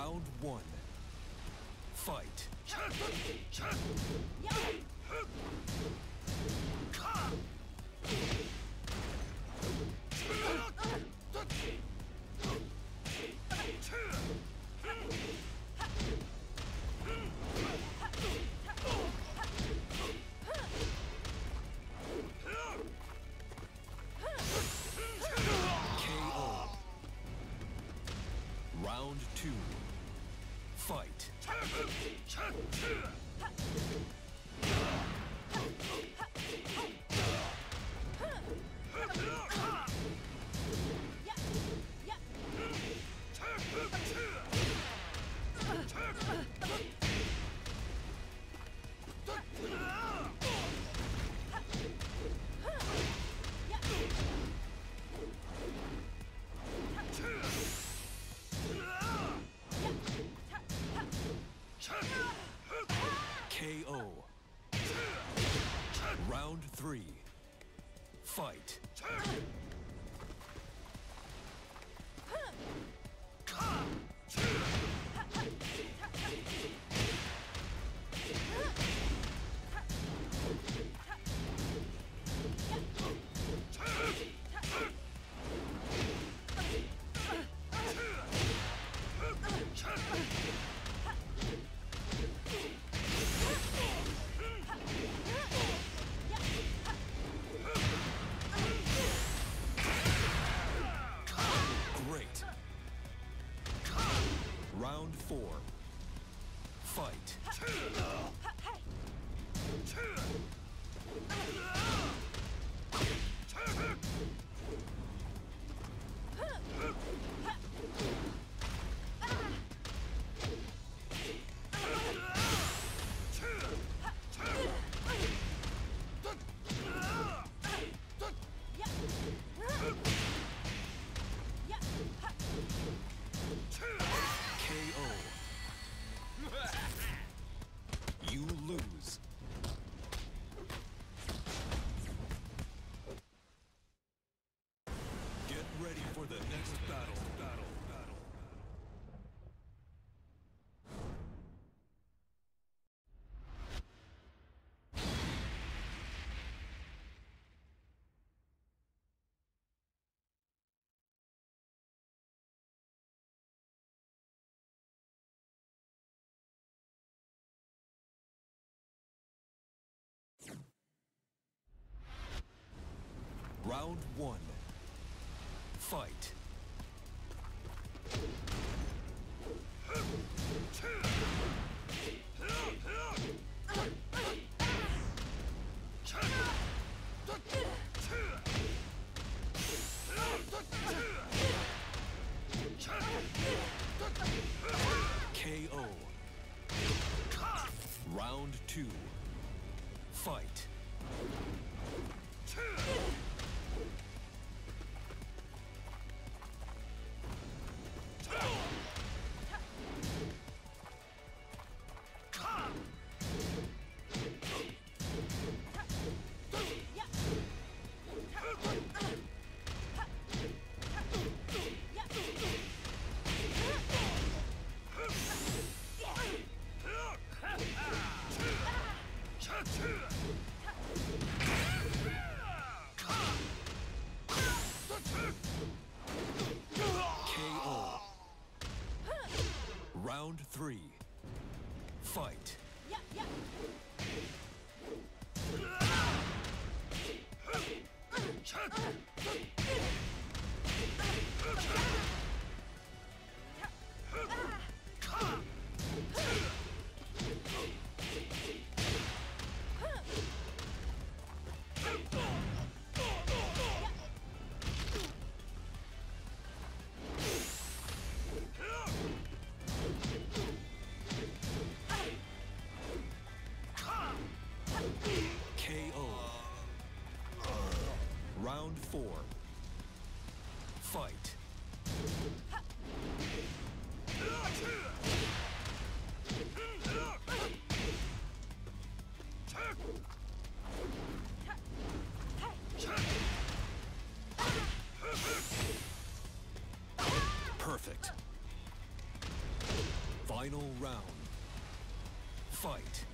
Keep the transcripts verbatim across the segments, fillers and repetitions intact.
Round one. Fight. Round two. Fight. K O. Round three. Fight. Great. Round four. Fight. K O. You lose. Get ready for the next battle. Battle. Battle. Round one. Fight. K O. Round two. Fight. K O. Round three. Fight. Yeah, yeah. Round four. Fight. Perfect. final round. Fight.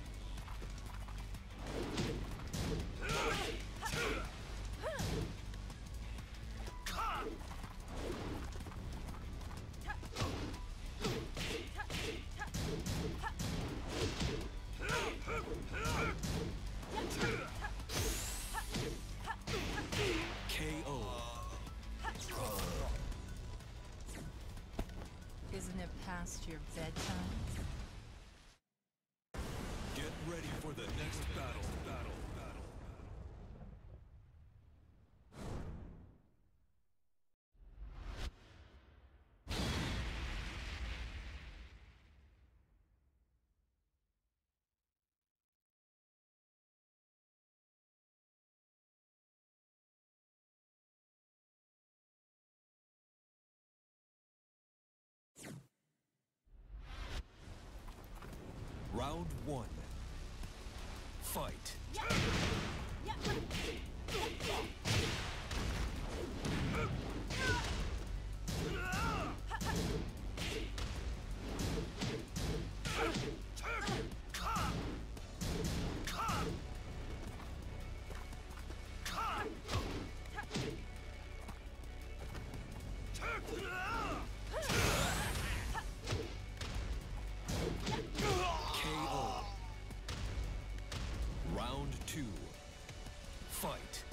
Isn't it past your bedtime? Get ready for the next battle, battle, battle. Round one. Fight. Yeah. Yeah. Two. Fight.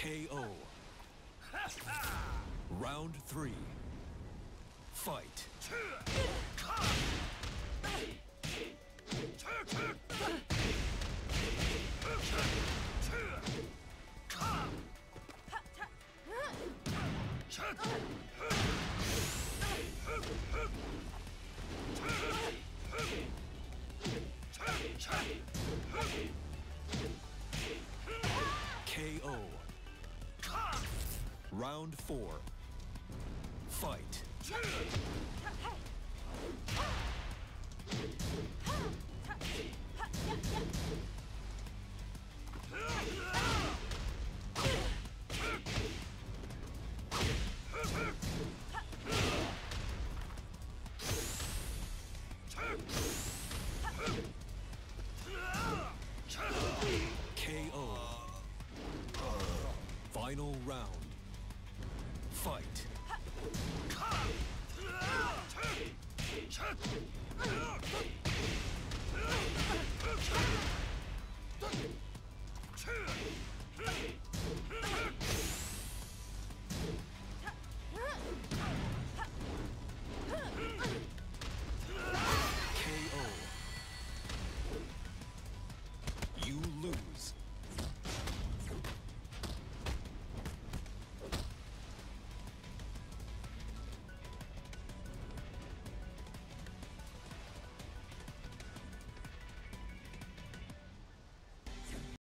K O. Round three. Fight. K O. Round four. Fight.